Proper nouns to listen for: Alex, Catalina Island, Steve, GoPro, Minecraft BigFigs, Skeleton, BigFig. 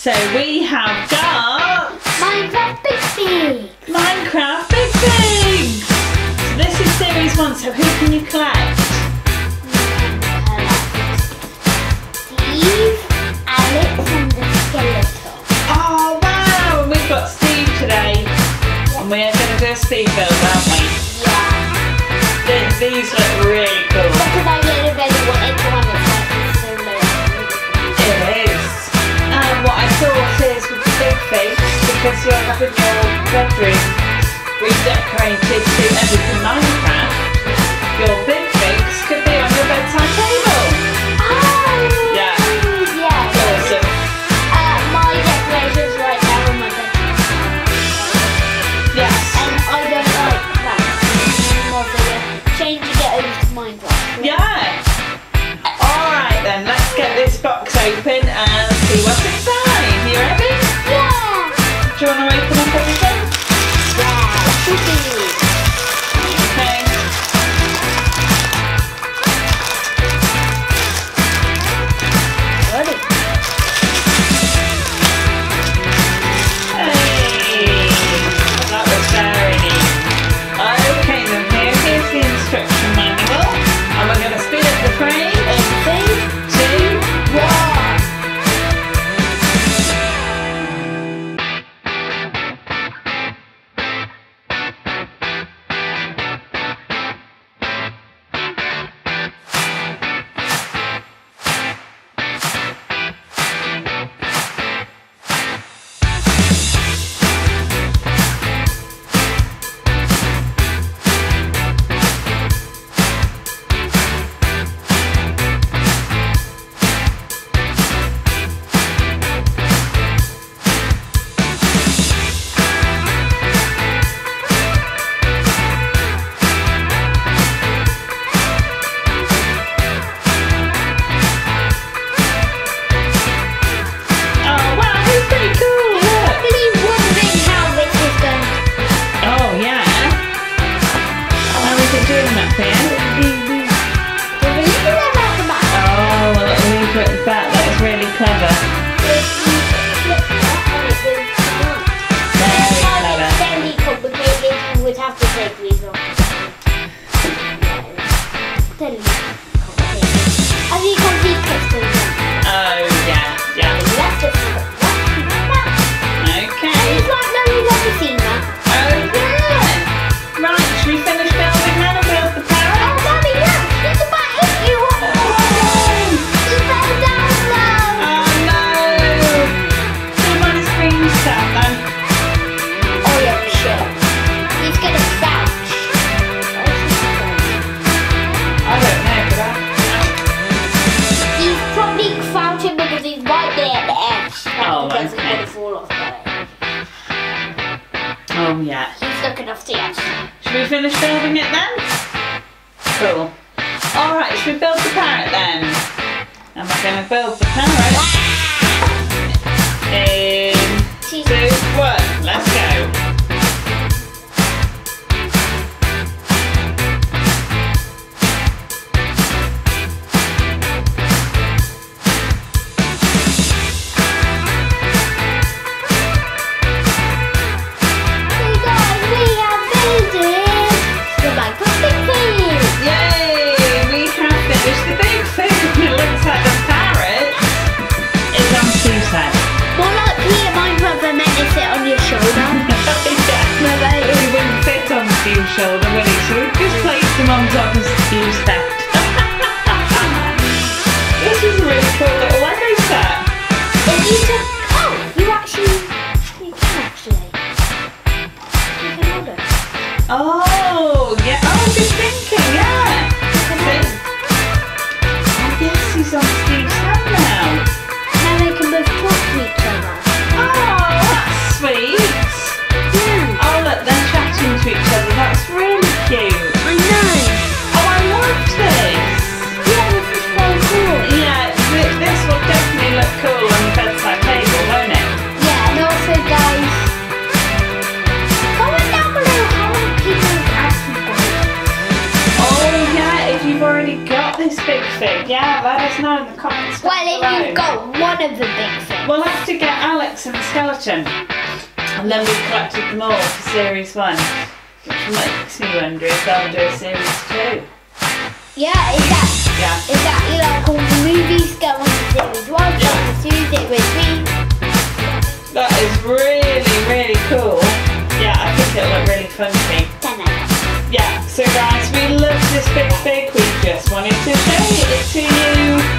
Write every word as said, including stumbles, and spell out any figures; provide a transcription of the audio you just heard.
So we have got Minecraft BigFigs. Minecraft BigFigs. So this is series one. So who can you collect? Steve, Alex, and the Skeleton. Oh wow! And we've got Steve today, and we're going to do a Steve build, aren't we? Yeah. They, these look really cool. Because I get a better one. Everyone is like so low. It is. And what I thought is with the big thing, because you're having your bedroom redecorated to everything Minecraft, your big things could be on your bedside table. Oh! Yeah. Yeah. Awesome. Uh, my decorations right now on my bedroom. Yes. And I don't like that anymore, so we're changing it over to Minecraft. Yeah. yeah. Alright then, let's get this box open and see what's inside. You ready? Yeah. Do you want to open up everything? Yeah. Each other. That's really cute. I know. Oh, I loved big. Yeah, let us know in the comments. Well, if below. You've got one of the big figs. We'll have to get Alex and the skeleton. And then we've collected them all for series one. Which makes me wonder if they'll do a series two. Yeah, is that, yeah. Is that you like all the movies go on to series one, yeah. Go on to two, series three? That is really, really cool. Yeah, I think it'll look really fun to me. Yeah, so guys, we love this big fig. We just wanted to show it to you.